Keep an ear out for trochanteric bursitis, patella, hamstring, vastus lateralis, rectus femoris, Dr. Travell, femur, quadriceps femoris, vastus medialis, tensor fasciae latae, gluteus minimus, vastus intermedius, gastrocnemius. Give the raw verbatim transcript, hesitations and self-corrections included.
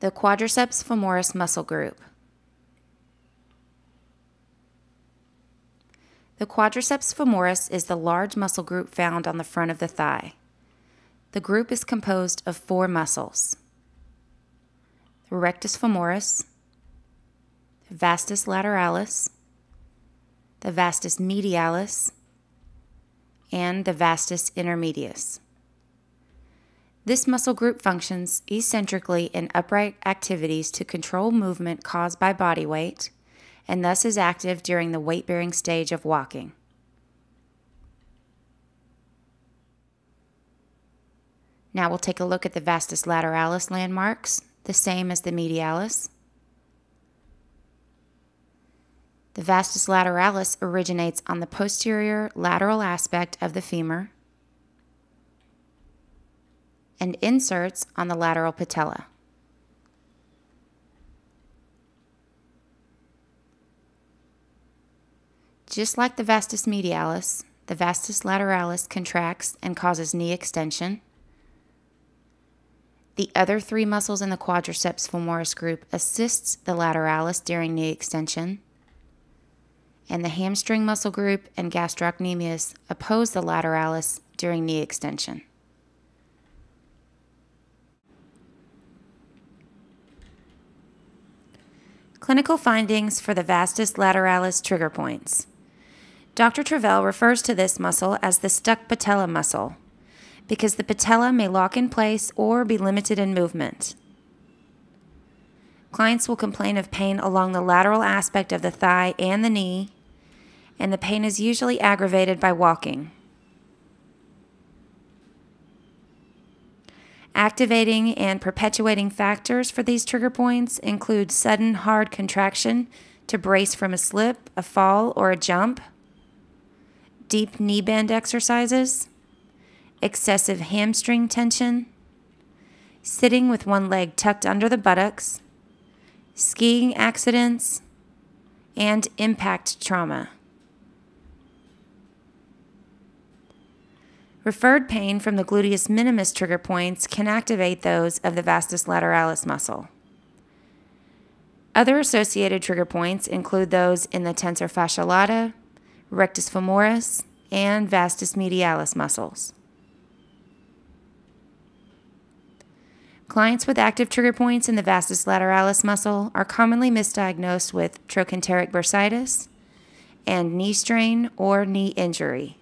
the quadriceps femoris muscle group. The quadriceps femoris is the large muscle group found on the front of the thigh. The group is composed of four muscles: the rectus femoris, the vastus lateralis, the vastus medialis, and the vastus intermedius. This muscle group functions eccentrically in upright activities to control movement caused by body weight, and thus is active during the weight-bearing stage of walking. Now we'll take a look at the vastus lateralis landmarks, the same as the medialis. The vastus lateralis originates on the posterior lateral aspect of the femur and inserts on the lateral patella. Just like the vastus medialis, the vastus lateralis contracts and causes knee extension. The other three muscles in the quadriceps femoris group assists the lateralis during knee extension, and the hamstring muscle group and gastrocnemius oppose the lateralis during knee extension. Clinical findings for the vastus lateralis trigger points. Doctor Travell refers to this muscle as the stuck patella muscle because the patella may lock in place or be limited in movement. Clients will complain of pain along the lateral aspect of the thigh and the knee, and the pain is usually aggravated by walking. Activating and perpetuating factors for these trigger points include sudden hard contraction to brace from a slip, a fall, or a jump, deep knee bend exercises, excessive hamstring tension, sitting with one leg tucked under the buttocks, skiing accidents, and impact trauma. Referred pain from the gluteus minimus trigger points can activate those of the vastus lateralis muscle. Other associated trigger points include those in the tensor fasciae latae, rectus femoris, and vastus medialis muscles. Clients with active trigger points in the vastus lateralis muscle are commonly misdiagnosed with trochanteric bursitis and knee strain or knee injury.